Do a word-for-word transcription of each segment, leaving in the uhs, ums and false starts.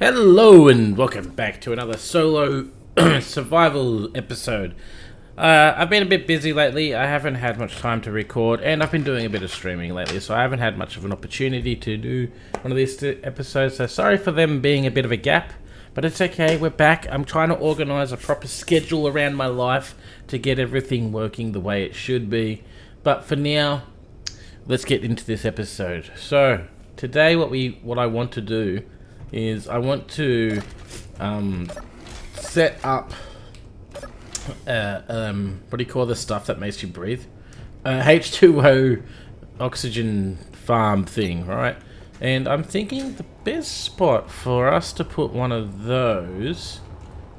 Hello and welcome back to another solo survival episode. Uh, I've been a bit busy lately, I haven't had much time to record, and I've been doing a bit of streaming lately, so I haven't had much of an opportunity to do one of these episodes, so sorry for them being a bit of a gap, but it's okay, we're back. I'm trying to organise a proper schedule around my life to get everything working the way it should be, but for now, let's get into this episode. So, today what we, what I want to do is I want to um, set up uh, um, what do you call the stuff that makes you breathe? Uh, H two O oxygen farm thing, right? And I'm thinking the best spot for us to put one of those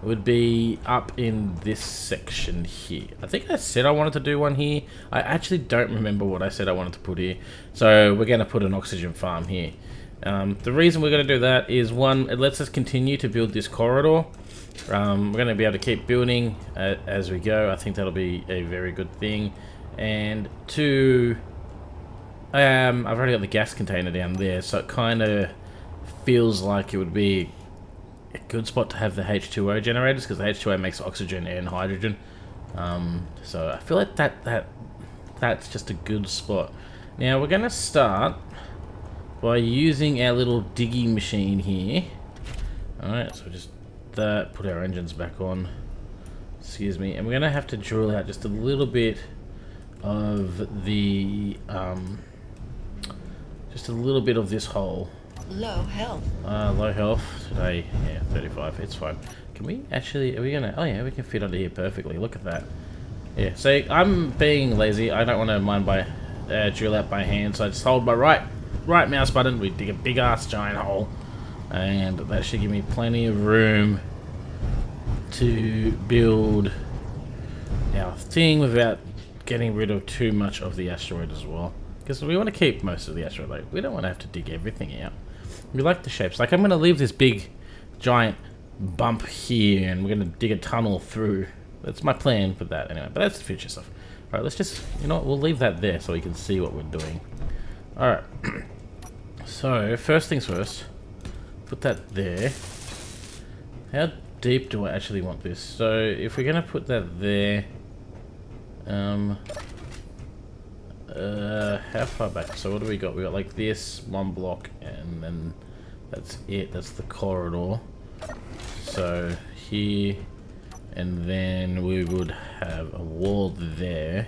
would be up in this section here. I think I said I wanted to do one here. I actually don't remember what I said I wanted to put here. So we're going to put an oxygen farm here. Um, the reason we're going to do that is, one, it lets us continue to build this corridor. Um, we're going to be able to keep building uh, as we go. I think that'll be a very good thing. And two, um, I've already got the gas container down there, so it kind of feels like it would be a good spot to have the H two O generators, because the H two O makes oxygen and hydrogen. Um, so I feel like that that that's just a good spot. Now we're going to start by using our little digging machine here. Alright, so just that, put our engines back on. Excuse me. And we're going to have to drill out just a little bit of the, um, just a little bit of this hole. Low health. Uh, low health today. Yeah, thirty-five. It's fine. Can we actually, are we going to, oh yeah, we can fit under here perfectly. Look at that. Yeah, see, I'm being lazy. I don't want to mind by, uh, drill out by hand, so I just hold my right. Right mouse button, we dig a big ass giant hole, and that should give me plenty of room to build our thing without getting rid of too much of the asteroid as well, because we want to keep most of the asteroid. Like, we don't want to have to dig everything out. We like the shapes. Like, I'm going to leave this big giant bump here, and we're going to dig a tunnel through. That's my plan for that anyway, but that's the future stuff. Alright, let's just, you know what, we'll leave that there so we can see what we're doing. Alright, so first things first, put that there. How deep do I actually want this? So if we're going to put that there, um, uh, how far back? So what do we got? We got like this, one block, and then that's it, that's the corridor. So here, and then we would have a wall there.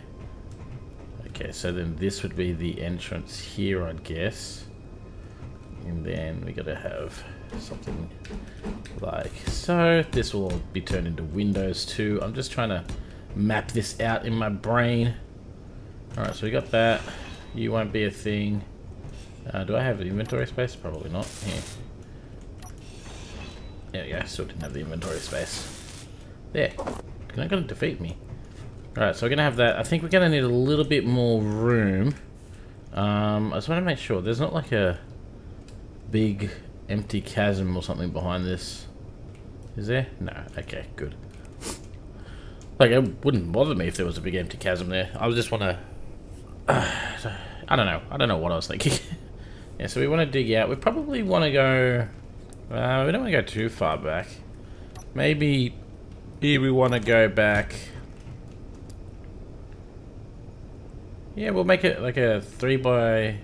Okay, so then this would be the entrance here, I'd guess. And then we gotta have something like so. This will all be turned into windows too. I'm just trying to map this out in my brain. Alright, so we got that. You won't be a thing. Uh, do I have inventory space? Probably not. Yeah. There we go, still didn't have the inventory space. There. You're not gonna defeat me. Alright, so we're going to have that. I think we're going to need a little bit more room. Um, I just want to make sure there's not like a big empty chasm or something behind this. Is there? No. Okay, good. Like, it wouldn't bother me if there was a big empty chasm there. I just want to... Uh, I don't know. I don't know what I was thinking. Yeah, so we want to dig out. We probably want to go... Uh, we don't want to go too far back. Maybe here we want to go back... Yeah, we'll make it like a three by,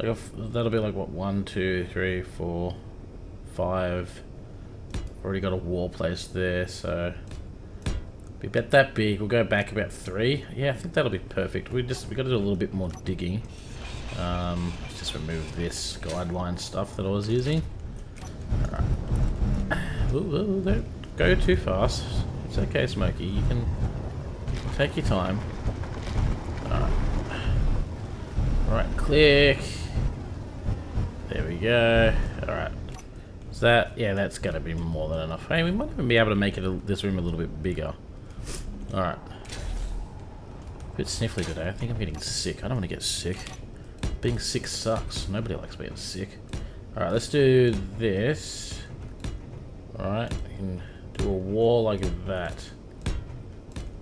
like a, that'll be like what, one, two, three, four, five. Already got a wall placed there, so be about that big. We'll go back about three. Yeah, I think that'll be perfect. We just we got to do a little bit more digging. Um, let's just remove this guideline stuff that I was using. All right. Ooh, ooh, don't go too fast. It's okay, Smokey. You can take your time. Right click. There we go. Alright. Is that, yeah, that's gotta be more than enough. Hey, we might even be able to make it a, this room a little bit bigger. Alright. A bit sniffly today. I think I'm getting sick. I don't want to get sick. Being sick sucks. Nobody likes being sick. Alright, let's do this. Alright, we can do a wall like that.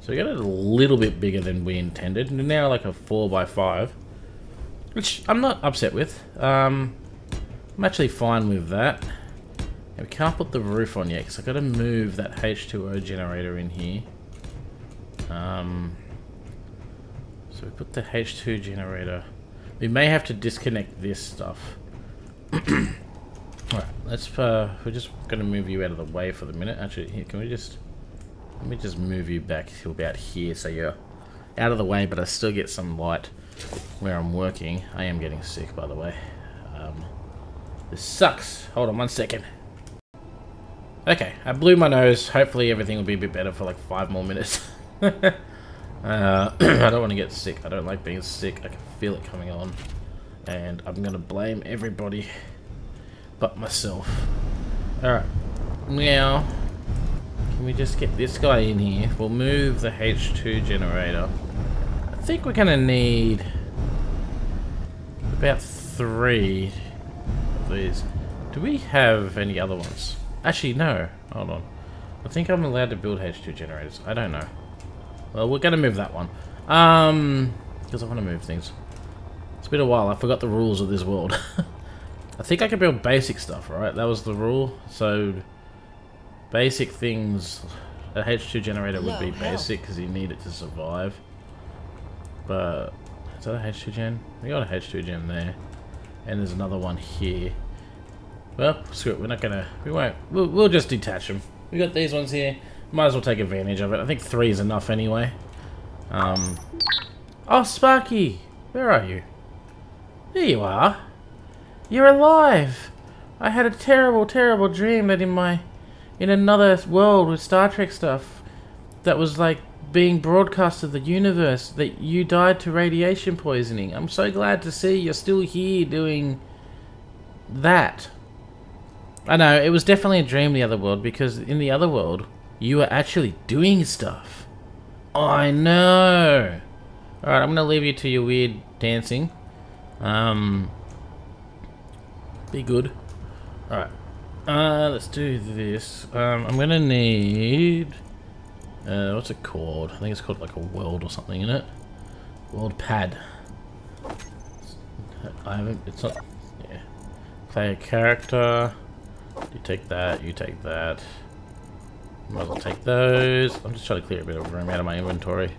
So we got it a little bit bigger than we intended. Now like a four by five. Which I'm not upset with. Um, I'm actually fine with that. Now we can't put the roof on yet because I've got to move that H two O generator in here. Um, so we put the H two generator. We may have to disconnect this stuff. Alright, let's, uh, we're just going to move you out of the way for the minute. Actually, here, can we just, let me just move you back to about here so you're out of the way, but I still get some light where I'm working. I am getting sick, by the way. Um, this sucks. Hold on one second. Okay, I blew my nose. Hopefully everything will be a bit better for like five more minutes. uh, I don't want to get sick. I don't like being sick. I can feel it coming on. And I'm going to blame everybody but myself. Alright, now can we just get this guy in here? We'll move the H two generator. I think we're going to need about three of these. Do we have any other ones? Actually, no. Hold on. I think I'm allowed to build H two generators. I don't know. Well, we're going to move that one. Um, because I want to move things. It's been a while. I forgot the rules of this world. I think I can build basic stuff, right? That was the rule. So, basic things. A H two generator would be basic because you need it to survive. But, is that a H two gen? We got a H two gen there. And there's another one here. Well, screw it. We're not gonna. We won't. We'll, we'll just detach them. We got these ones here. Might as well take advantage of it. I think three is enough anyway. Um. Oh, Sparky! Where are you? There you are. You're alive! I had a terrible, terrible dream that in my... in another world with Star Trek stuff that was like being broadcast to the universe that you died to radiation poisoning. I'm so glad to see you're still here doing that. I know, it was definitely a dream in the other world because in the other world you were actually doing stuff. I know! Alright, I'm gonna leave you to your weird dancing. Um... Be good. Alright. Uh, let's do this. Um, I'm gonna need... Uh, what's it called? I think it's called like a world or something, isn't it? World pad. I haven't... It's not... Yeah. Play a character. You take that, you take that. Might as well take those. I'm just trying to clear a bit of room out of my inventory.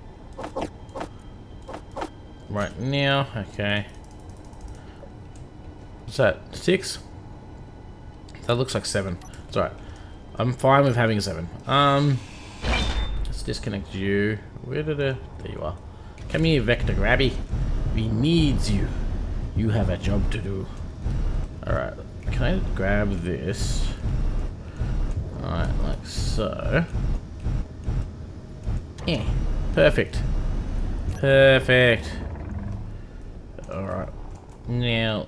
Right now. Okay. What's that? Six? That looks like seven. It's alright. I'm fine with having a seven. Um, let's disconnect you. Where did I... There you are. Come here, Vector Grabby. We needs you. You have a job to do. Alright. Can I grab this? Alright, like so. Yeah. Perfect. Perfect. Alright. Now...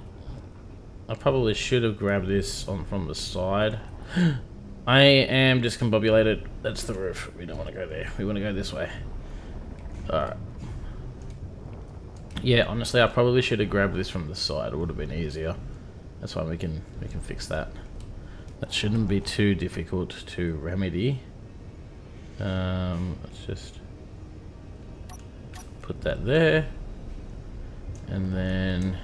I probably should have grabbed this on from the side. I am discombobulated. That's the roof. We don't want to go there. We want to go this way. Alright. Yeah, honestly, I probably should have grabbed this from the side. It would have been easier. That's why we can we can fix that. That shouldn't be too difficult to remedy. Um, let's just put that there. And then...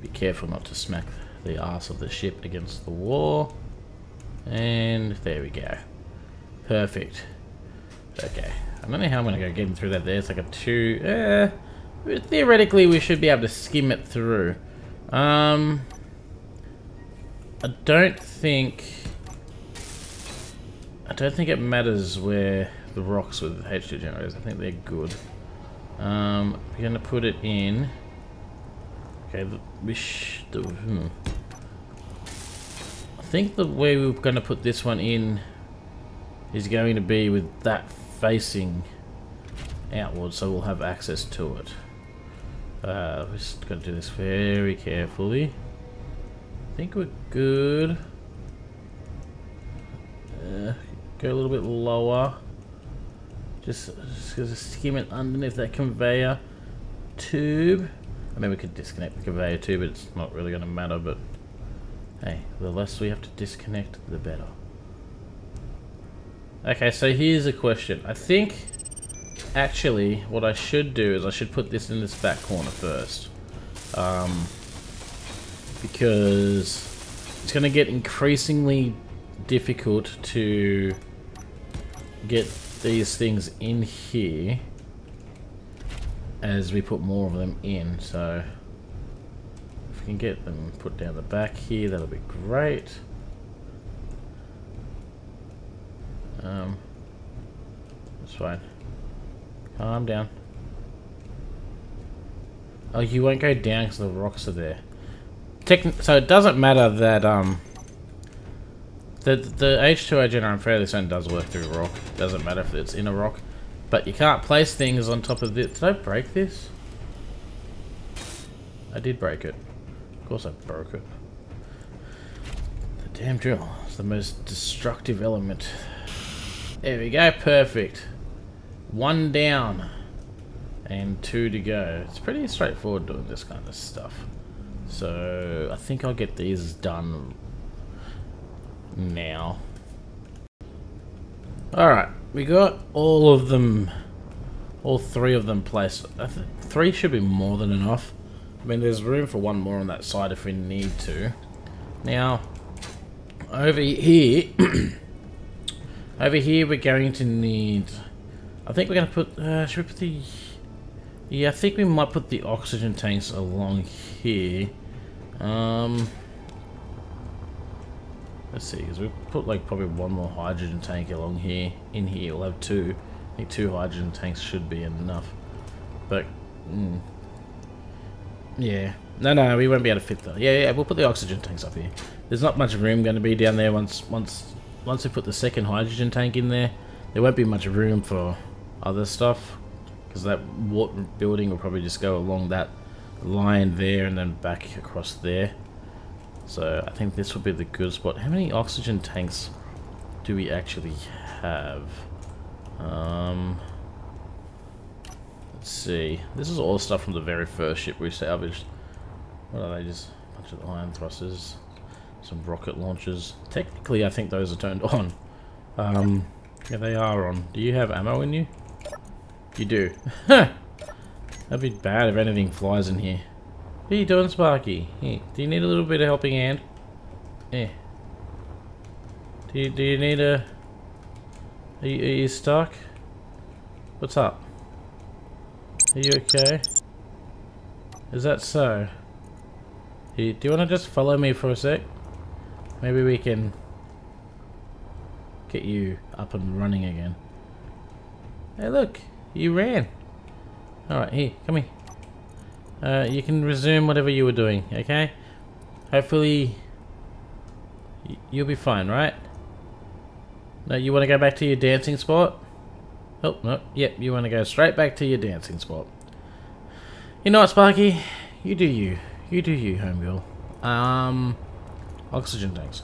be careful not to smack the arse of the ship against the wall. And there we go. Perfect. Okay. I don't know how I'm going to go getting through that there. It's like a two... Eh, theoretically, we should be able to skim it through. Um, I don't think... I don't think it matters where the rocks with H two generators. I think they're good. Um, we're going to put it in... Okay, we sh the, hmm. I think the way we're going to put this one in is going to be with that facing outward, so we'll have access to it. Uh, we're just going to do this very carefully. I think we're good. Uh, go a little bit lower. Just, just skim it underneath that conveyor tube. I mean, we could disconnect the conveyor too, but it's not really going to matter, but... Hey, the less we have to disconnect, the better. Okay, so here's a question. I think, actually, what I should do is I should put this in this back corner first. Um, because It's going to get increasingly difficult to get these things in here as we put more of them in. So if we can get them put down the back here, that'll be great. Um, that's fine. Calm down. Oh, you won't go down because the rocks are there. Techn- so it doesn't matter that um, the the H two O generator, I'm fairly certain, does work through a rock. Doesn't matter if it's in a rock, but you can't place things on top of this. Did I break this? I did break it. Of course, I broke it. The damn drill is the most destructive element. There we go. Perfect. One down. And two to go. It's pretty straightforward doing this kind of stuff. So I think I'll get these done now. Alright, we got all of them, all three of them placed. I think three should be more than enough. I mean, there's room for one more on that side if we need to. Now, over here, over here we're going to need, I think we're going to put, uh, should we put the, yeah, I think we might put the oxygen tanks along here. Um, let's see, because we put like probably one more hydrogen tank along here. In here, we'll have two. I think two hydrogen tanks should be enough. But, mm, yeah. No, no, we won't be able to fit that. Yeah, yeah, we'll put the oxygen tanks up here. There's not much room going to be down there once, once, once we put the second hydrogen tank in there. There won't be much room for other stuff, because that water building will probably just go along that line there and then back across there. So I think this will be the good spot. How many oxygen tanks do we actually have? Um, let's see. This is all stuff from the very first ship we salvaged. What are they? Just a bunch of iron thrusters, some rocket launchers. Technically, I think those are turned on. Um, yeah, they are on. Do you have ammo in you? You do. That'd be bad if anything flies in here. What are you doing, Sparky? Hey, do you need a little bit of helping hand? Yeah. Do you, do you need a... Are you, are you stuck? What's up? Are you okay? Is that so? Do you, do you want to just follow me for a sec? Maybe we can get you up and running again. Hey, look. You ran. Alright, here, come here. Uh, you can resume whatever you were doing, okay? Hopefully, you'll be fine, right? No, you want to go back to your dancing spot? Oh, no, yep, you want to go straight back to your dancing spot. You know what, Sparky? You do you. You do you, homegirl. Um, oxygen tanks.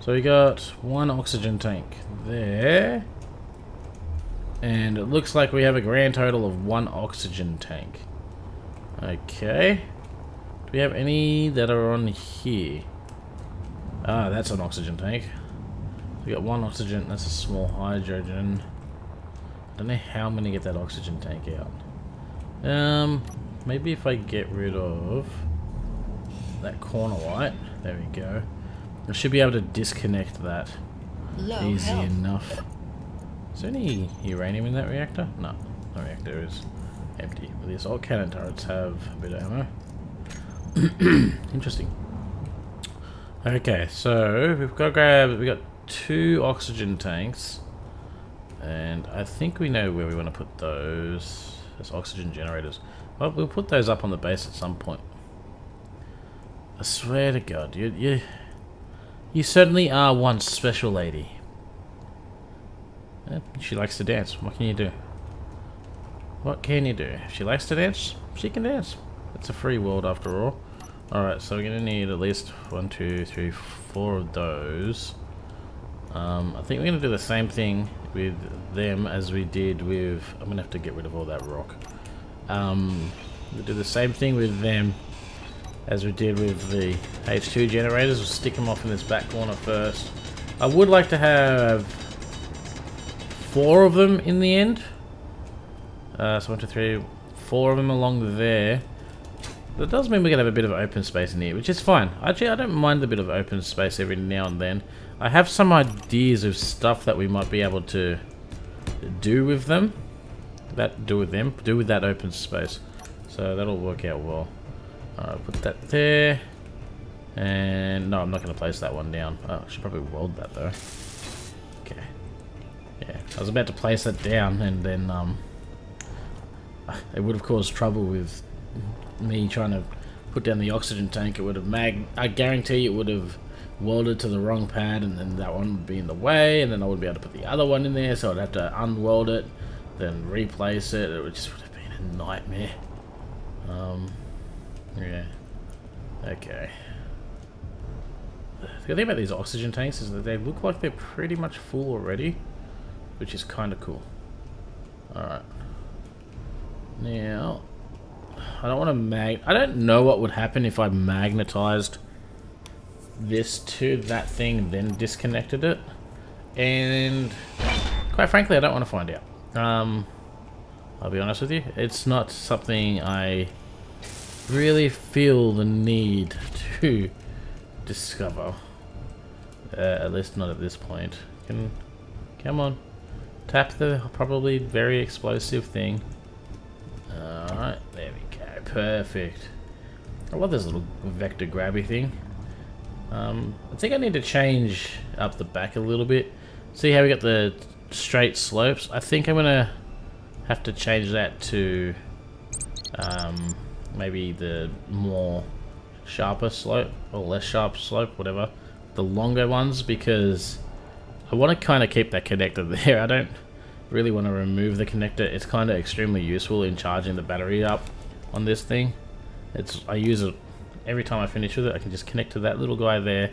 So we got one oxygen tank there. And it looks like we have a grand total of one oxygen tank. Okay. Do we have any that are on here? Ah, that's an oxygen tank. We got one oxygen, that's a small hydrogen. I don't know how I'm gonna get that oxygen tank out. Um, maybe if I get rid of that corner light. There we go. I should be able to disconnect that. Low easy health. Enough. Is there any uranium in that reactor? No, the reactor is empty. But these old cannon turrets have a bit of ammo. Interesting. Okay, so we've got to grab, we got two oxygen tanks, and I think we know where we want to put those. That's oxygen generators. Well, we'll put those up on the base at some point. I swear to God, you you you certainly are one special lady. She likes to dance. What can you do? What can you do? If she likes to dance, she can dance. It's a free world after all. Alright, so we're going to need at least one, two, three, four of those. Um, I think we're going to do the same thing with them as we did with... I'm going to have to get rid of all that rock. Um, we'll do the same thing with them as we did with the H two generators. We'll stick them off in this back corner first. I would like to have... four of them in the end. Uh, so one, two, three, four of them along there. That does mean we're going to have a bit of open space in here, which is fine. Actually, I don't mind a bit of open space every now and then. I have some ideas of stuff that we might be able to do with them. That do with them. Do with that open space. So that'll work out well. Alright, put that there. And no, I'm not going to place that one down. Oh, I should probably weld that though. Okay. Yeah, I was about to place that down and then um, it would have caused trouble with me trying to put down the oxygen tank. It would have mag I guarantee it would have welded to the wrong pad, and then that one would be in the way, and then I would be able to put the other one in there, so I'd have to unweld it, then replace it. It would just would have been a nightmare. Um yeah, okay, the thing about these oxygen tanks is that they look like they're pretty much full already, which is kind of cool. Alright, now I don't want to mag... I don't know what would happen if I magnetized this to that thing, then disconnected it. And quite frankly, I don't want to find out. Um, I'll be honest with you. It's not something I really feel the need to discover. Uh, at least not at this point. Can, come on. Tap the probably very explosive thing. Alright, there we go. Perfect. I love this little vector grabby thing. Um, I think I need to change up the back a little bit. See how we got the straight slopes? I think I'm gonna have to change that to um, maybe the more sharper slope or less sharp slope, whatever. The longer ones, because I want to kind of keep that connector there. I don't really want to remove the connector. It's kind of extremely useful in charging the battery up on this thing. It's I use it every time I finish with it. I can just connect to that little guy there,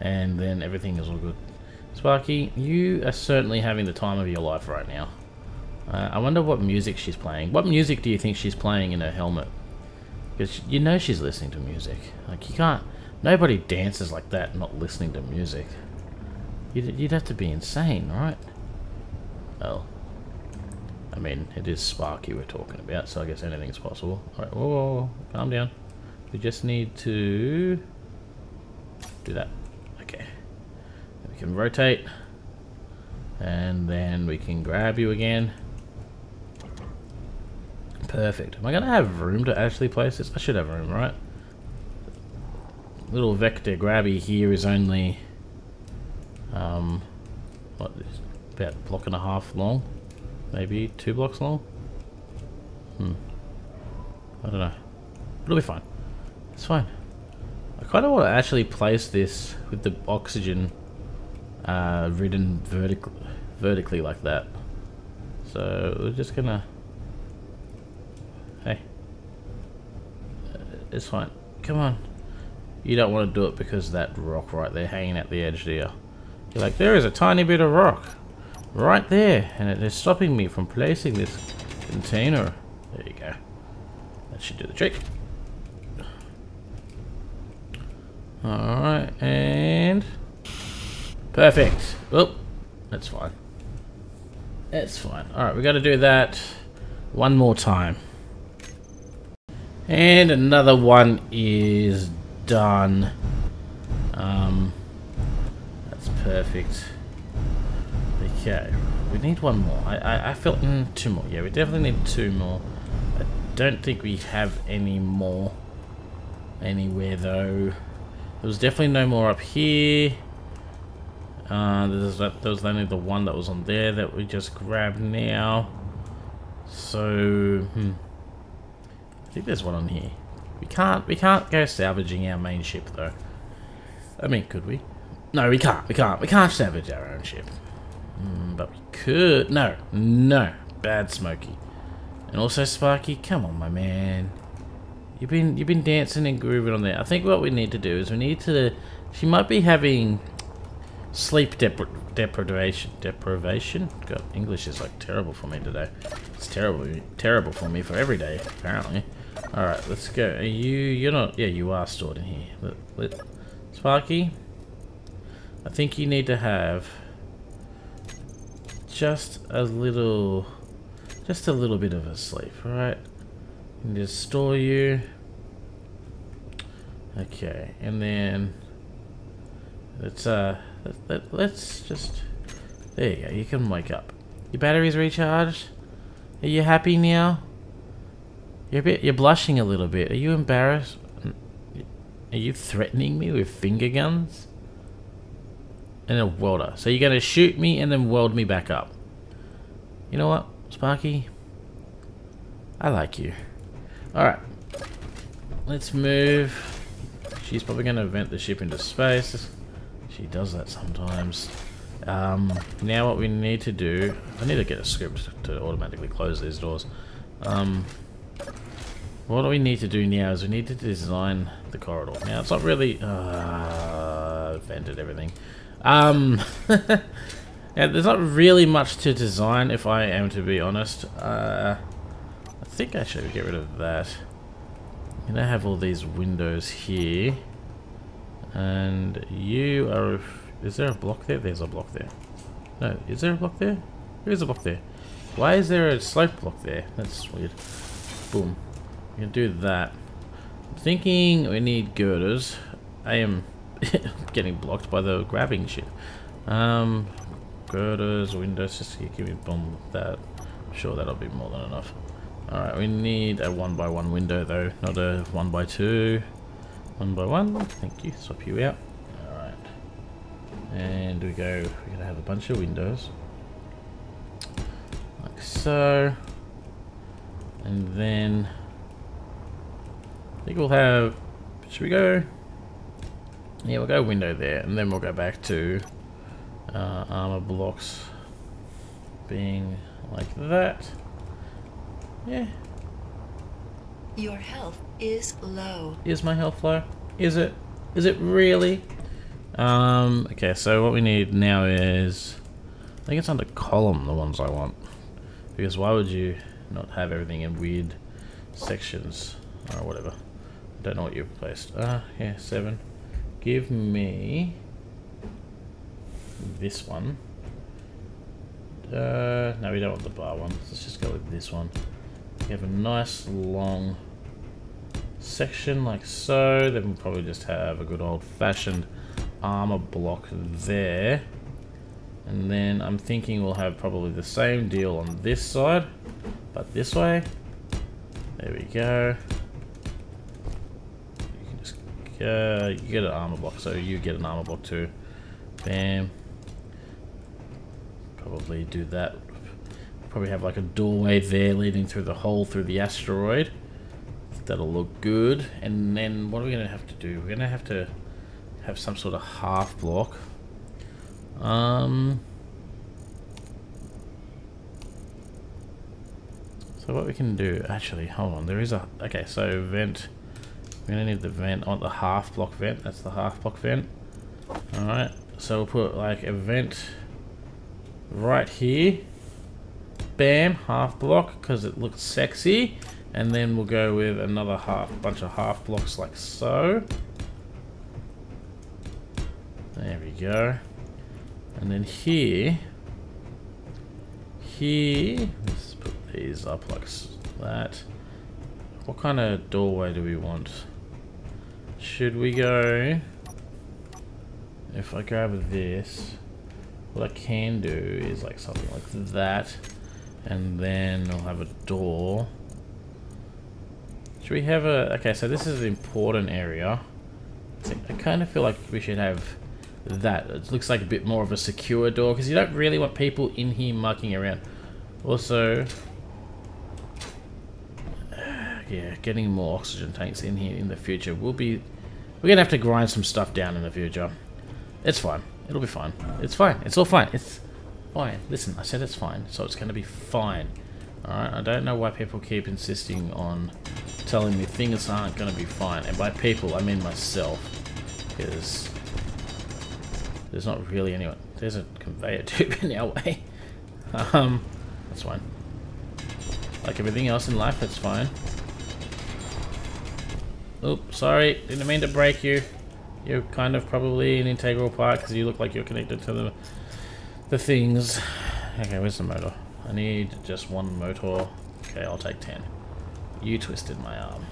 and then everything is all good. Sparky, you are certainly having the time of your life right now. Uh, I wonder what music she's playing. What music do you think she's playing in her helmet? Because you know she's listening to music. Like, you can't... Nobody dances like that not listening to music. You'd, you'd have to be insane, right? Well... I mean, it is Sparky we're talking about, so I guess anything's possible. Alright, whoa, whoa, whoa, calm down. We just need to do that. Okay. We can rotate, and then we can grab you again. Perfect. Am I going to have room to actually place this? I should have room, right? Little vector grabby here is only, um, what, about a block and a half long. Maybe two blocks long? Hmm. I don't know. It'll be fine. It's fine. I kind of want to actually place this with the oxygen uh, ridden vertic vertically like that. So we're just gonna... Hey. It's fine. Come on. You don't want to do it because of that rock right there hanging at the edge there. You're like, there is a tiny bit of rock right there, and it is stopping me from placing this container. There you go. That should do the trick. Alright, and... Perfect. Well, that's fine. That's fine. Alright, we got to do that one more time. And another one is done. Um, that's perfect. Okay, we need one more. I, I, I feel mm, two more. Yeah, we definitely need two more. I don't think we have any more anywhere though. There was definitely no more up here. Uh, there was, there was only the one that was on there that we just grabbed now. So hmm. I think there's one on here. We can't. We can't go salvaging our main ship though. I mean, could we? No, we can't. We can't. We can't salvage our own ship. Mm, but we could... No. No. Bad Smokey. And also, Sparky, come on, my man. You've been you've been dancing and grooving on there. I think what we need to do is we need to... She might be having sleep depri deprivation. Deprivation? God, English is, like, terrible for me today. It's terrible, terrible for me for every day, apparently. Alright, let's go. Are you... You're not... Yeah, you are stored in here. Let, let, Sparky, I think you need to have... Just a little, just a little bit of a sleep, all right? And just store you. Okay, and then let's uh let, let, let's just there you go. You can wake up. Your battery's recharged. Are you happy now? You're a bit. You're blushing a little bit. Are you embarrassed? Are you threatening me with finger guns? And a welder. So you're gonna shoot me and then weld me back up. You know what, Sparky? I like you. Alright. Let's move. She's probably gonna vent the ship into space. She does that sometimes. Um, now what we need to do... I need to get a script to automatically close these doors. Um, what we need to do now is we need to design the corridor. Now it's not really... Uh, vented everything. Um, now there's not really much to design if I am to be honest. Uh, I think I should get rid of that. I'm gonna have all these windows here. And you are... Is there a block there? There's a block there. No, is there a block there? There is a block there. Why is there a slope block there? That's weird. Boom. We can do that. I'm thinking we need girders. I am getting blocked by the grabbing shit. Um, girders, windows, just give me bomb that. I'm sure that'll be more than enough. Alright, we need a one by one window though, not a one by two. One by one. Thank you. Swap you out. And we go, we're gonna have a bunch of windows. Like so. And then I think we'll have, should we go? Yeah, we'll go window there, and then we'll go back to uh, armor blocks being like that. Yeah. Your health is low. Is my health low? Is it? Is it really? Um, okay, so what we need now is, I think it's under column, the ones I want, because why would you not have everything in weird sections, or whatever, I don't know what you've placed, ah, yeah, seven, give me this one, uh, no, we don't want the bar one, let's just go with this one, we have a nice long section, like so, then we'll probably just have a good old-fashioned armor block there, and then I'm thinking we'll have probably the same deal on this side, but this way. There we go. You can just uh, you get an armor block, so you get an armor block too. Bam. Probably do that. Probably have like a doorway there leading through the hole through the asteroid. That'll look good. And then what are we gonna have to do? We're gonna have to have some sort of half block. Um, so what we can do, actually, hold on, there is a, okay, so vent, we're gonna need the vent, I want the half block vent, that's the half block vent. Alright, so we'll put like a vent right here, bam, half block, because it looks sexy, and then we'll go with another half, bunch of half blocks like so. There we go, and then here, here, let's put these up like that. What kind of doorway do we want? Should we go, if I grab this, what I can do is like something like that, and then I'll have a door. Should we have a, okay, so this is an important area. I kind of feel like we should have that. It looks like a bit more of a secure door, because you don't really want people in here mucking around. Also, yeah, getting more oxygen tanks in here in the future will be... We're going to have to grind some stuff down in the future. It's fine. It'll be fine. It's fine. It's all fine. It's fine. Listen, I said it's fine, so it's going to be fine. Alright, I don't know why people keep insisting on telling me things aren't going to be fine. And by people, I mean myself. Because... There's not really anyone. There's a conveyor tube in our way. Um, that's fine. Like everything else in life, that's fine. Oops, sorry. Didn't mean to break you. You're kind of probably an integral part because you look like you're connected to the the things. Okay, where's the motor? I need just one motor. Okay, I'll take ten. You twisted my arm.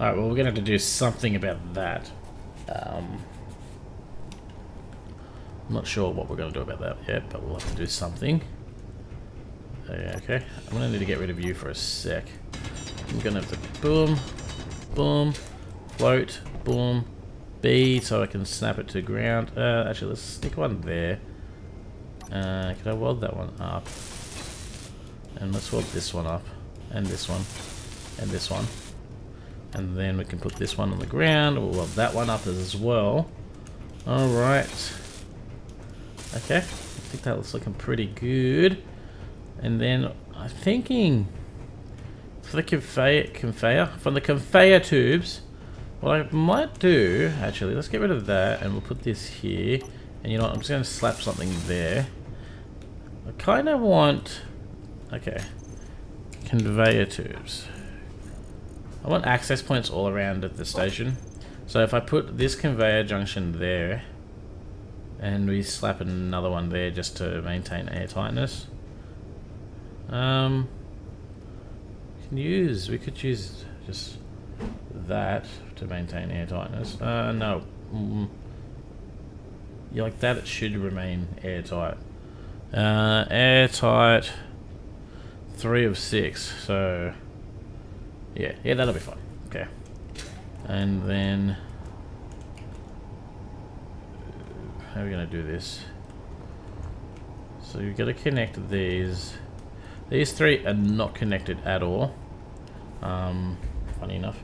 Alright, well, we're going to have to do something about that. Um, I'm not sure what we're going to do about that yet, but we'll have to do something. Okay, I'm going to need to get rid of you for a sec. I'm going to have to boom, boom, float, boom, B, so I can snap it to ground. Uh, actually, let's stick one there. Uh, can I weld that one up? And let's weld this one up, and this one, and this one. And then we can put this one on the ground. We'll weld that one up as well. Alright. Okay. I think that looks looking pretty good. And then I'm thinking for the conveyor, conveyor from the conveyor tubes, what I might do, actually, let's get rid of that and we'll put this here. And you know what, I'm just going to slap something there. I kind of want... Okay. Conveyor tubes. I want access points all around at the station. So if I put this conveyor junction there, and we slap another one there just to maintain air tightness. Um, we can use, we could use just that to maintain air tightness. Uh, no. Mm, you like that, it should remain airtight. Uh, airtight, three of six, so... Yeah, yeah, that'll be fine. Okay. And then... How are we going to do this? So you've got to connect these. These three are not connected at all. Um, funny enough.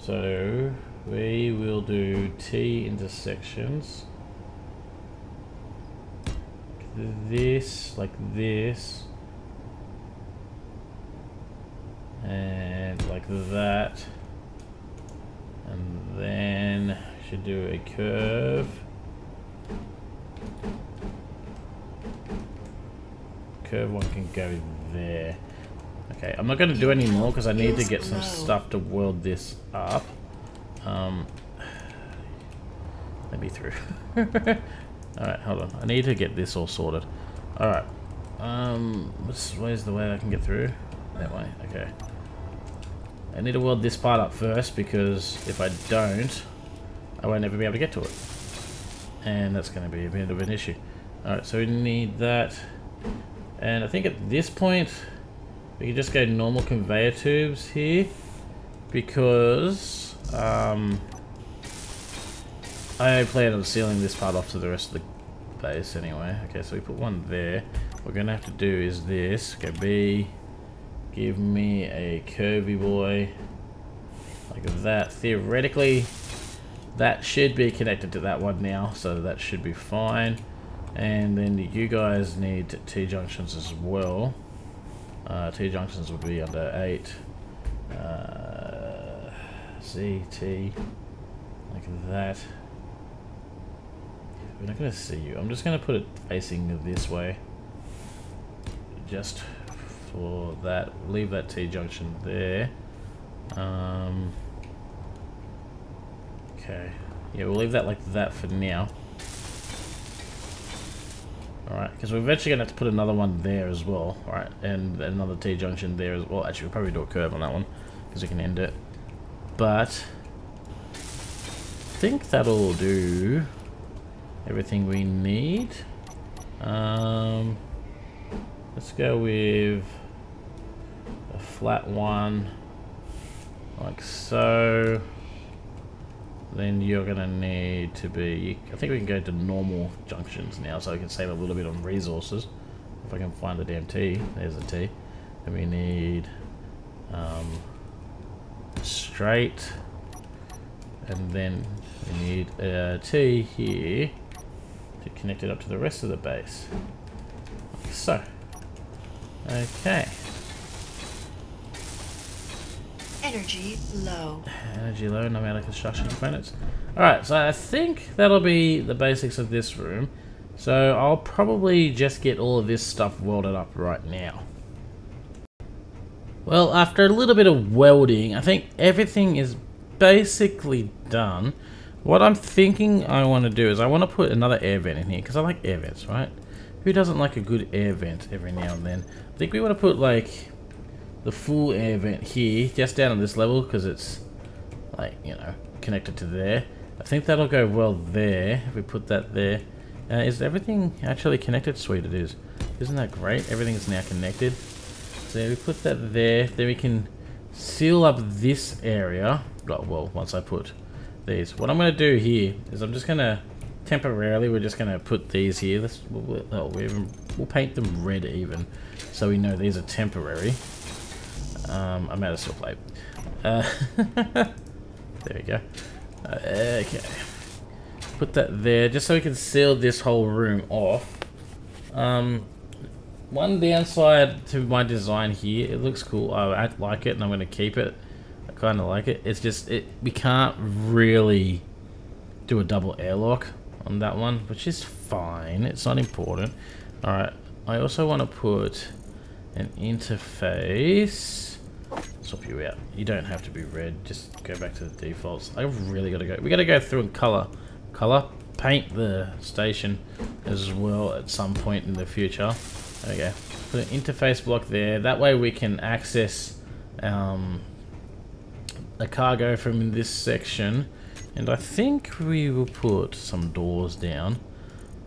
So we will do T intersections. This, like this. And like that, and then should do a curve, curve one can go there. Okay, I'm not going to do any more because I need to get some stuff to weld this up. Um, let me through. Alright, hold on, I need to get this all sorted. Alright, um, where's the way I can get through? That way, okay. I need to weld this part up first, because if I don't, I won't ever be able to get to it. And that's going to be a bit of an issue. Alright, so we need that. And I think at this point, we can just go normal conveyor tubes here, because um, I plan on sealing this part off to the rest of the base anyway. Okay, so we put one there. What we're going to have to do is this. Go B. Give me a curvy boy, like that. Theoretically, that should be connected to that one now, so that should be fine. And then you guys need T-junctions as well. Uh, T-junctions would be under eight. Uh, C, T, like that. We're not going to see you. I'm just going to put it facing this way. Just... for that, leave that T-junction there. Um, okay, yeah, we'll leave that like that for now. Alright, because we're eventually going to have to put another one there as well. Alright, and another T-junction there as well. Actually, we'll probably do a curve on that one, because we can end it. But, I think that'll do everything we need. Um, let's go with... a flat one, like so. Then you're gonna need to be... I think we can go to normal junctions now, so I can save a little bit on resources. If I can find the damn T, there's the T. And we need um, straight, and then we need a T here to connect it up to the rest of the base. Like so. Okay. Energy low. Energy low, and I'm out of construction components. Alright, so I think that'll be the basics of this room. So I'll probably just get all of this stuff welded up right now. Well, after a little bit of welding, I think everything is basically done. What I'm thinking I want to do is I want to put another air vent in here, because I like air vents, right? Who doesn't like a good air vent every now and then? I think we want to put like the full air vent here, just down on this level, because it's like, you know, connected to there. I think that'll go well there, if we put that there. Uh, is everything actually connected? Sweet, it is. Isn't that great? Everything is now connected. So we put that there. Then we can seal up this area. Oh, well, once I put these. What I'm going to do here is I'm just going to, temporarily, we're just going to put these here. Let's, we'll, oh, we even, we'll paint them red even, so we know these are temporary. Um, I'm out of silk plate. Uh, there we go. Uh, okay. Put that there, just so we can seal this whole room off. Um, one downside to my design here, it looks cool. I, I like it, and I'm going to keep it. I kind of like it. It's just it. We can't really do a double airlock on that one, which is fine. It's not important. All right. I also want to put an interface. Swap you out. You don't have to be red. Just go back to the defaults. I really got to go. We got to go through and color. Color, paint the station as well at some point in the future. Okay, put an interface block there. That way we can access um, the cargo from this section. And I think we will put some doors down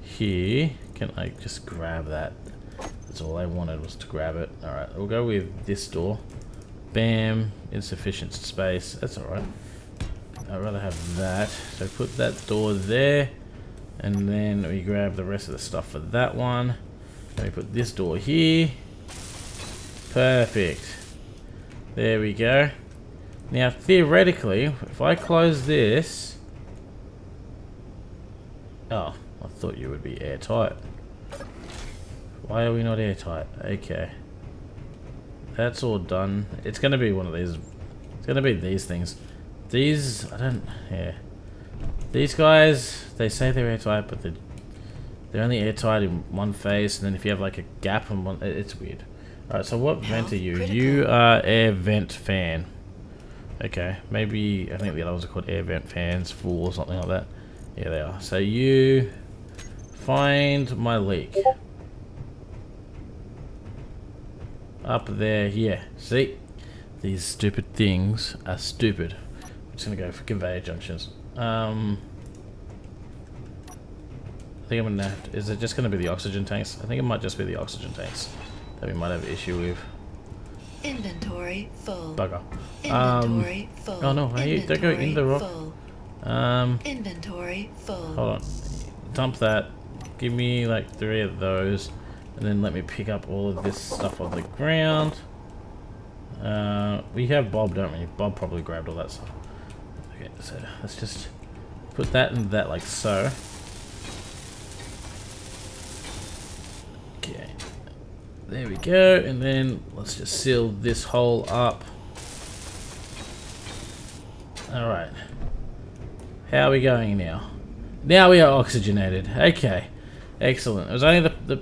here. Can I just grab that? That's all I wanted was to grab it. All right, we'll go with this door. Bam, insufficient space. That's all right. I'd rather have that, so put that door there, and then we grab the rest of the stuff for that one. Let me put this door here. Perfect. There we go. Now theoretically, if I close this, oh, I thought you would be airtight. Why are we not airtight? Okay, that's all done. It's going to be one of these. It's going to be these things. These, I don't, yeah. These guys, they say they're airtight, but they're, they're only airtight in one face, and then if you have like a gap in one, it's weird. Alright, so what vent are you? You are air vent fan. Okay, maybe, I think the other ones are called air vent fans, four or something like that. Yeah, they are. So you find my leak. Up there, yeah. See? These stupid things are stupid. I'm just going to go for conveyor junctions. Um, I think I'm going to have to... Is it just going to be the oxygen tanks? I think it might just be the oxygen tanks that we might have an issue with. Inventory full. Bugger. Inventory um, full. Oh no, hey, don't go in the rock. Full. Um, Inventory full. Hold on. Dump that. Give me like three of those. And then let me pick up all of this stuff on the ground. Uh, we have Bob, don't we? Bob probably grabbed all that stuff. Okay, so let's just put that and that like so. Okay, there we go, and then let's just seal this hole up. All right, how are we going now? Now we are oxygenated. Okay, excellent. It was only the, the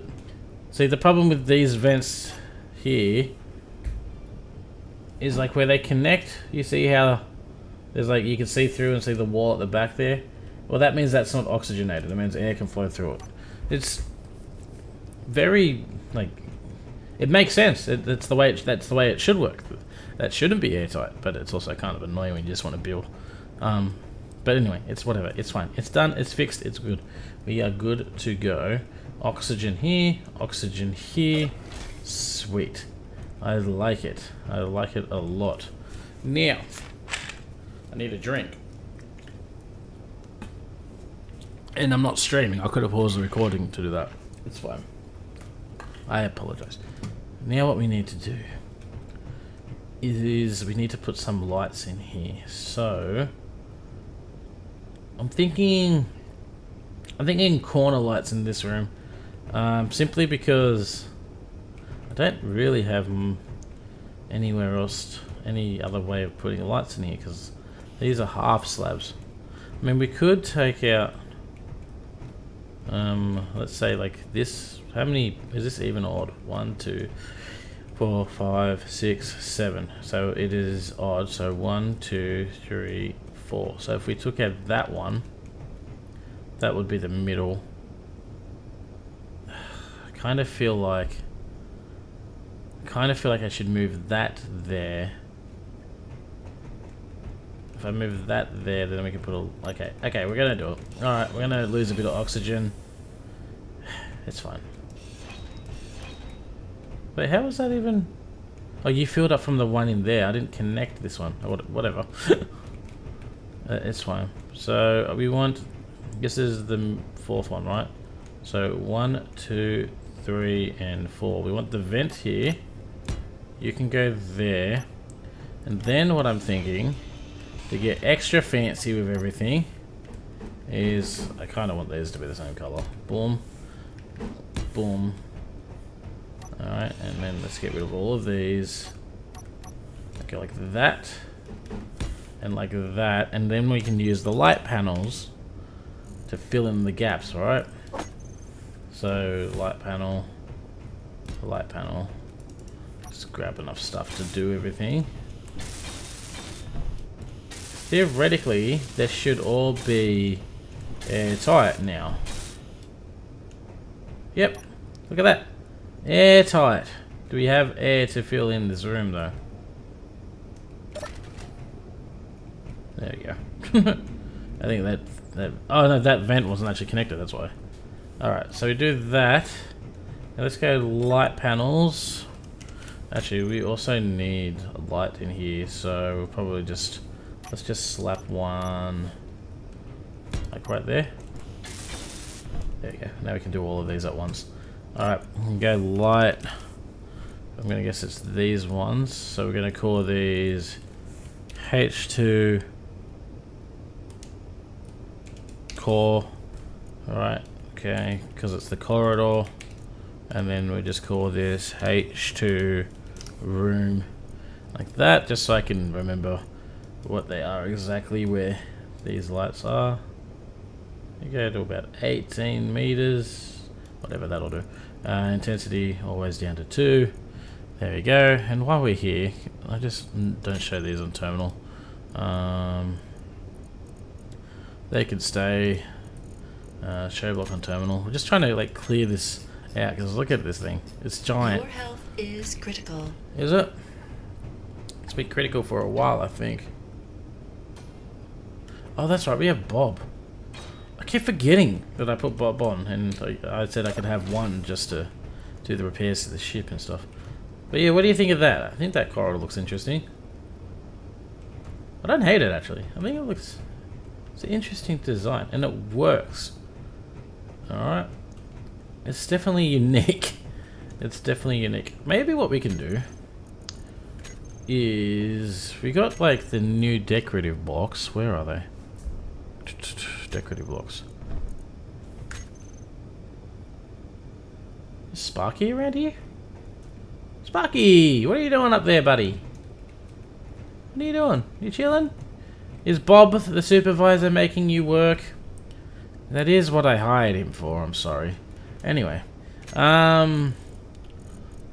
see the problem with these vents here is like where they connect. You see how there's like, you can see through and see the wall at the back there. Well, that means that's not oxygenated. It means air can flow through it. It's very, like, it makes sense. It, that's the way it, that's the way it should work. That shouldn't be airtight, but it's also kind of annoying when you just want to build. Um, but anyway, it's whatever. It's fine. It's done. It's fixed. It's good. We are good to go. Oxygen here. Oxygen here. Sweet. I like it. I like it a lot. Now, I need a drink. And I'm not streaming. I could have paused the recording to do that. It's fine. I apologize. Now what we need to do is we need to put some lights in here. So I'm thinking I'm thinking corner lights in this room. Um, simply because I don't really have anywhere else, any other way of putting lights in here, because these are half slabs. I mean, we could take out, um, let's say like this. How many, is this even odd? One, two, four, five, six, seven. So it is odd. So one, two, three, four. So if we took out that one, that would be the middle. I kind of feel like, kind of feel like I should move that there. If I move that there, then we can put a... Okay, okay, we're gonna do it. Alright, we're gonna lose a bit of oxygen. It's fine. Wait, how was that even... Oh, you filled up from the one in there. I didn't connect this one. Oh, whatever. uh, it's fine. So, we want... This is the fourth one, right? So, one, two, three, and four. We want the vent here. You can go there. And then what I'm thinking, to get extra fancy with everything, is... I kind of want these to be the same color. Boom. Boom. Alright, and then let's get rid of all of these. Okay, like that. And like that. And then we can use the light panels to fill in the gaps, alright? So, light panel. Light panel. Just grab enough stuff to do everything. Theoretically, this should all be airtight now. Yep. Look at that. Airtight. Do we have air to fill in this room, though? There we go. I think that, that... Oh, no, that vent wasn't actually connected, that's why. Alright, so we do that. Now let's go light panels. Actually, we also need a light in here, so we'll probably just... Let's just slap one... Like right there. There we go. Now we can do all of these at once. Alright, we can go light. I'm going to guess it's these ones. So we're going to call these H two core. Alright, okay, because it's the corridor. And then we just call this H two room. Like that, just so I can remember what they are exactly, where these lights are. You go to about eighteen meters. Whatever, that'll do. Uh, intensity always down to two. There we go. And while we're here, I just don't show these on terminal. Um, they could stay. Uh, show block on terminal. We're just trying to like clear this out because look at this thing. It's giant. Your health is critical. Is it? It's been critical for a while, I think. Oh, that's right. We have Bob. I keep forgetting that I put Bob on, and I said I could have one just to do the repairs to the ship and stuff. But yeah, what do you think of that? I think that corridor looks interesting. I don't hate it, actually. I think it looks... It's an interesting design, and it works. Alright. It's definitely unique. It's definitely unique. Maybe what we can do is... We got, like, the new decorative blocks. Where are they? Decorative blocks. Is Sparky around here? Sparky! What are you doing up there, buddy? What are you doing? You chilling? Is Bob, the supervisor, making you work? That is what I hired him for, I'm sorry. Anyway. Um...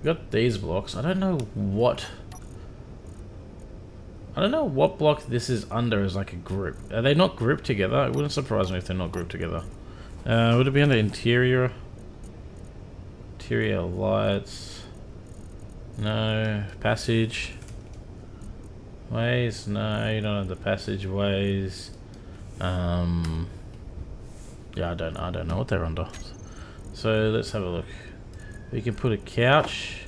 We've got these blocks. I don't know what... I don't know what block this is under as like a group. Are they not grouped together? It wouldn't surprise me if they're not grouped together. Uh, would it be under interior? Interior lights. No. Passage. Ways. No, you don't have the passageways. Um, yeah, I don't, I don't know what they're under. So let's have a look. We can put a couch.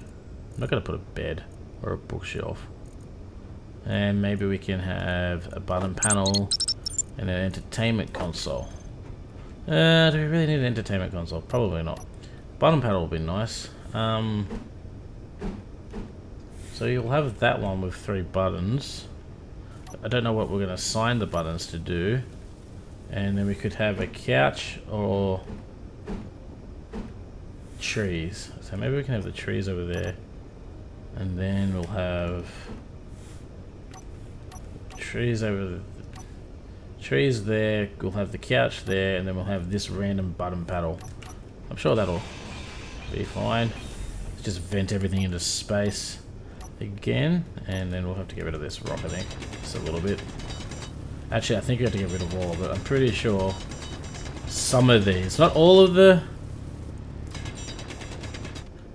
I'm not going to put a bed or a bookshelf. And maybe we can have a button panel and an entertainment console. Uh, do we really need an entertainment console? Probably not. Button panel would be nice. Um, so you'll have that one with three buttons. I don't know what we're going to assign the buttons to do. And then we could have a couch or trees. So maybe we can have the trees over there. And then we'll have... Trees over the trees there. We'll have the couch there, and then we'll have this random button paddle. I'm sure that'll be fine. Let's just vent everything into space again, and then we'll have to get rid of this rock, I think, just a little bit. Actually, I think we have to get rid of all of it. I'm pretty sure some of these, not all of the,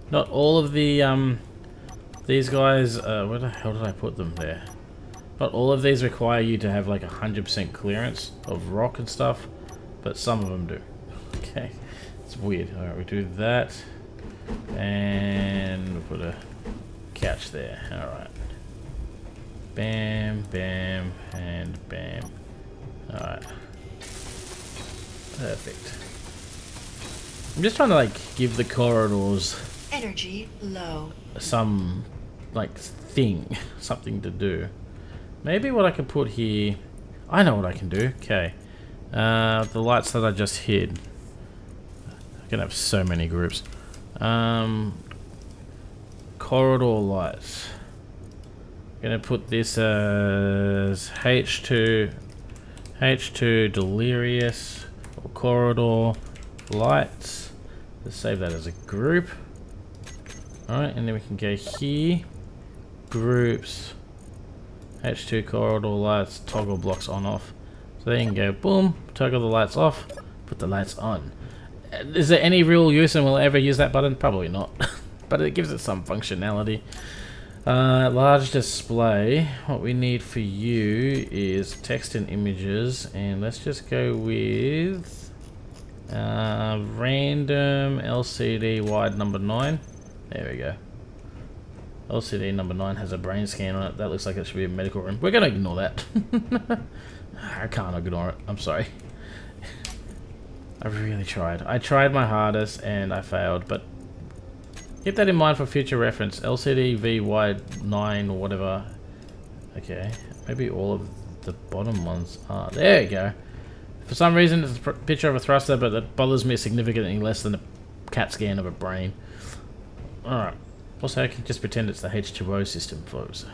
not all of the um, these guys. Uh, where the hell did I put them there? Not all of these require you to have like one hundred percent clearance of rock and stuff, but some of them do. Okay, it's weird. Alright, we do that, and we'll put a couch there. Alright. Bam, bam, and bam. Alright. Perfect. I'm just trying to like give the corridors energy low. Some like thing, something to do. Maybe what I can put here, I know what I can do. Okay, uh, the lights that I just hid. I'm gonna have so many groups. Um, corridor lights. I'm gonna put this as H two, H two delirious or corridor lights. Let's save that as a group. All right, and then we can go here, groups. H two corridor lights, toggle blocks on off. So there you can go, boom, toggle the lights off, put the lights on. Is there any real use and we'll ever use that button? Probably not. But it gives it some functionality. Uh, large display. What we need for you is text and images, and let's just go with uh, random L C D wide number nine. There we go. L C D number nine has a brain scan on it. That looks like it should be a medical room. We're gonna ignore that. I can't ignore it. I'm sorry. I really tried. I tried my hardest and I failed, but keep that in mind for future reference. L C D V Y nine or whatever. Okay, maybe all of the bottom ones are. There you go. For some reason, it's a picture of a thruster, but that bothers me significantly less than a CAT scan of a brain. Alright. Also, I can just pretend it's the H two O system, folks.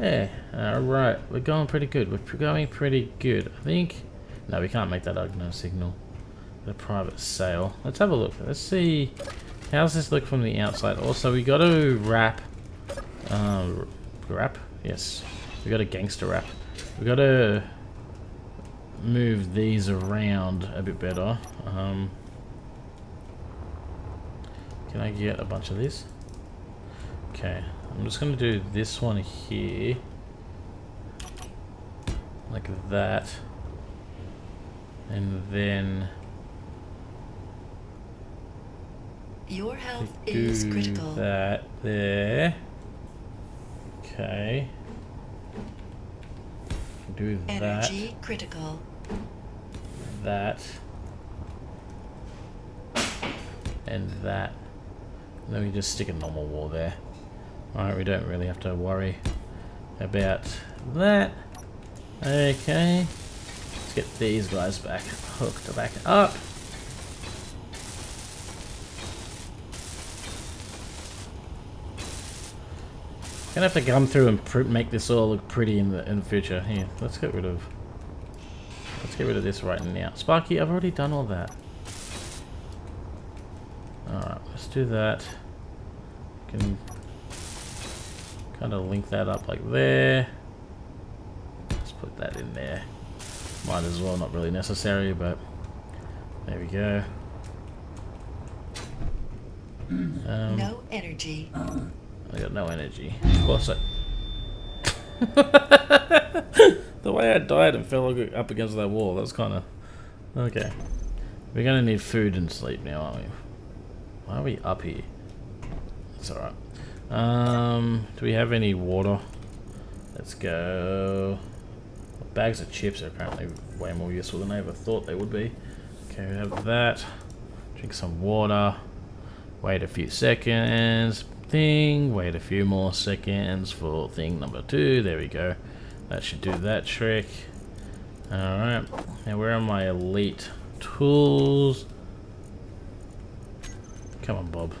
Yeah, alright. We're going pretty good. We're going pretty good, I think. No, we can't make that Ugno signal. The private sale. Let's have a look. Let's see. How's this look from the outside? Also, we got to wrap. Uh, wrap? Yes. We got a gangster wrap. We got to move these around a bit better. Um, can I get a bunch of this? Okay, I'm just going to do this one here, like that, and then your health is critical. That there. Okay. Do that. Energy critical. That. And that. And then we just stick a normal wall there. Alright, we don't really have to worry about that. Okay. Let's get these guys back hooked back up. Gonna have to come through and pr make this all look pretty in the in the future. Here, let's get rid of let's get rid of this right now. Sparky, I've already done all that. Alright, let's do that. We can kind of link that up like there. Let's put that in there. Might as well, not really necessary, but there we go. Um, no energy. I got no energy. Of course I... The way I died and fell up against that wall, that was kind of... Okay. We're going to need food and sleep now, aren't we? Why are we up here? It's alright. Um, do we have any water? Let's go. Bags of chips are apparently way more useful than I ever thought they would be. Okay, we have that. Drink some water. Wait a few seconds. Thing. Wait a few more seconds for thing number two. There we go. That should do that trick. Alright. Now, where are my elite tools? Come on, Bob.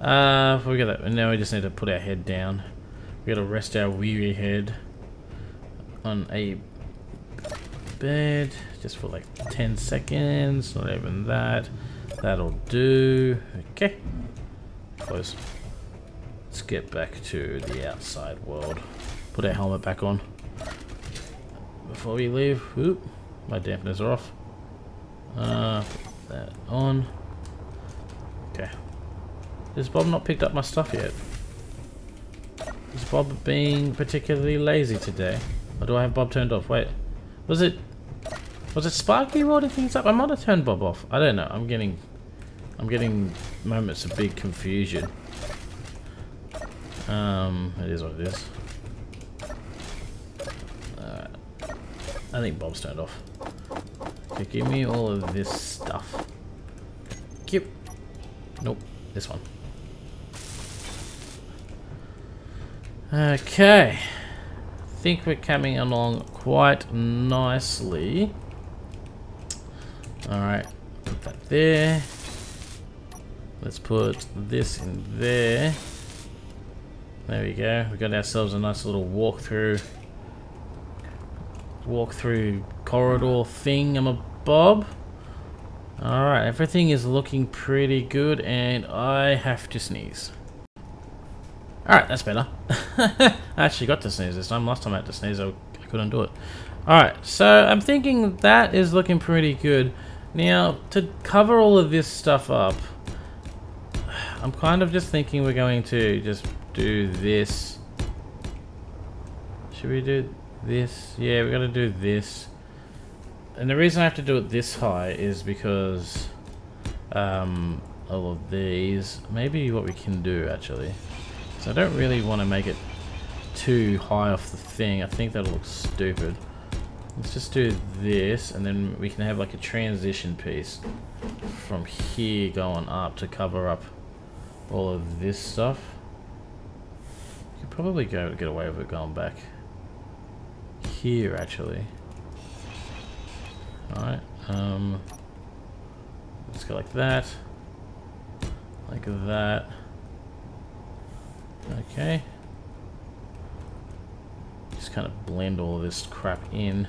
Uh, we got that. Now we just need to put our head down. We got to rest our weary head on a bed just for like ten seconds. Not even that. That'll do. Okay. Close. Let's get back to the outside world. Put our helmet back on before we leave. Oop, my dampeners are off. Uh, put that on. Okay. Has Bob not picked up my stuff yet? Is Bob being particularly lazy today? Or do I have Bob turned off? Wait, was it was it Sparky rolling things up? I might have turned Bob off. I don't know. I'm getting I'm getting moments of big confusion. Um, it is what it is. Alright. I think Bob's turned off. Okay, give me all of this stuff. Yep. Nope. This one. Okay. I think we're coming along quite nicely. Alright. Put that there. Let's put this in there. There we go. We got ourselves a nice little walkthrough walkthrough corridor thing. I'm a Bob. Alright, everything is looking pretty good and I have to sneeze. Alright, that's better. I actually got to sneeze this time. Last time I had to sneeze, I, I couldn't do it. Alright, so I'm thinking that is looking pretty good. Now, to cover all of this stuff up, I'm kind of just thinking we're going to just do this. Should we do this? Yeah, we're going to do this. And the reason I have to do it this high is because um, all of these. Maybe what we can do, actually. So I don't really want to make it too high off the thing. I think that'll look stupid. Let's just do this, and then we can have like a transition piece from here going up to cover up all of this stuff. You could probably go get away with it going back here, actually. Alright, um, let's go like that, like that, okay, just kind of blend all this crap in,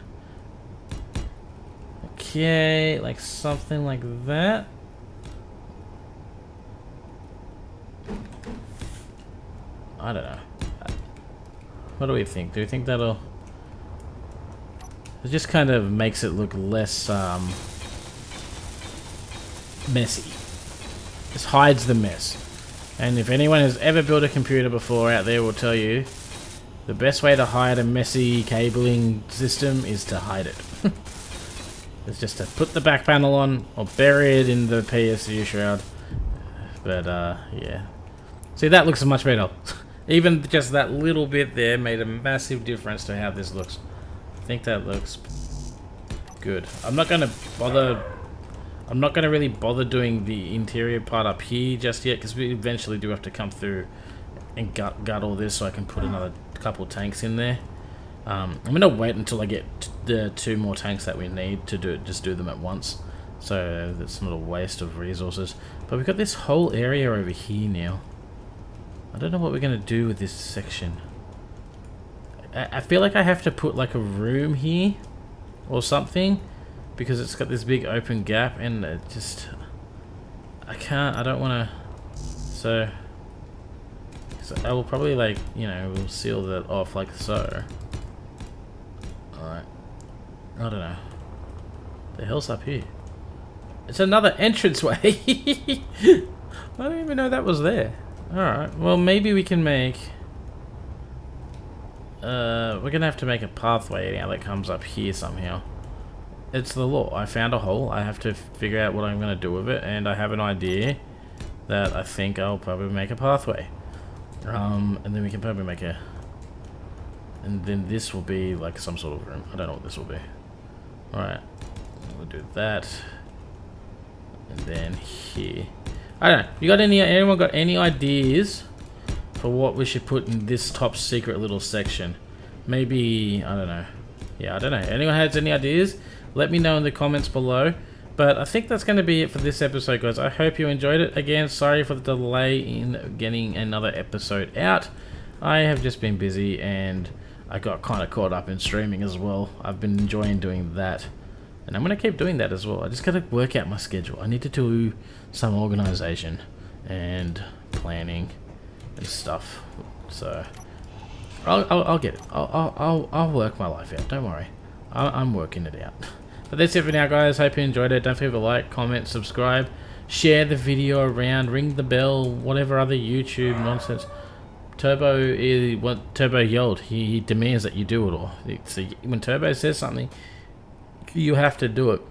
okay, like something like that, I don't know, what do we think, do we think that'll... It just kind of makes it look less um, messy. Just hides the mess. And if anyone has ever built a computer before out there will tell you the best way to hide a messy cabling system is to hide it. It's just to put the back panel on or bury it in the P S U shroud. But uh, yeah. See, that looks much better. Even just that little bit there made a massive difference to how this looks. I think that looks good. I'm not gonna bother. I'm not gonna really bother doing the interior part up here just yet because we eventually do have to come through and gut gut all this so I can put another couple tanks in there. Um, I'm gonna wait until I get the two more tanks that we need to do it. Just do them at once, so that's not a waste of resources. But we've got this whole area over here now. I don't know what we're gonna do with this section. I feel like I have to put like a room here or something because it's got this big open gap and it just I can't I don't want to so, so I will probably like you know we'll seal that off like so. Alright, I don't know the hell's up here. It's another entranceway. I don't even know that was there. Alright, well maybe we can make Uh, we're gonna have to make a pathway now that comes up here somehow. It's the law. I found a hole. I have to figure out what I'm gonna do with it, and I have an idea that I think I'll probably make a pathway. Um, and then we can probably make a... And then this will be like some sort of room. I don't know what this will be. Alright. We'll do that. And then here. I don't know. You got any... Anyone got any ideas for what we should put in this top secret little section? Maybe, I don't know. Yeah, I don't know. Anyone has any ideas? Let me know in the comments below. But I think that's going to be it for this episode, guys. I hope you enjoyed it. Again, sorry for the delay in getting another episode out. I have just been busy and I got kind of caught up in streaming as well. I've been enjoying doing that. And I'm going to keep doing that as well. I just got to work out my schedule. I need to do some organization and planning and stuff, so I'll, I'll, I'll get it. I'll, I'll, I'll work my life out, don't worry. I'm working it out. But that's it for now, guys. Hope you enjoyed it. Don't forget to like, comment, subscribe, share the video around, ring the bell, whatever other YouTube nonsense. Turbo is what Turbo yelled. He, he demands that you do it all. So when Turbo says something, you have to do it.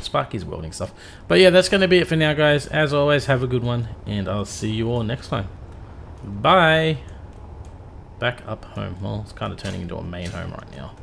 Sparky's welding stuff. But yeah, that's going to be it for now, guys. As always, have a good one, and I'll see you all next time. Bye. Back up home. Well, it's kind of turning into a main home right now.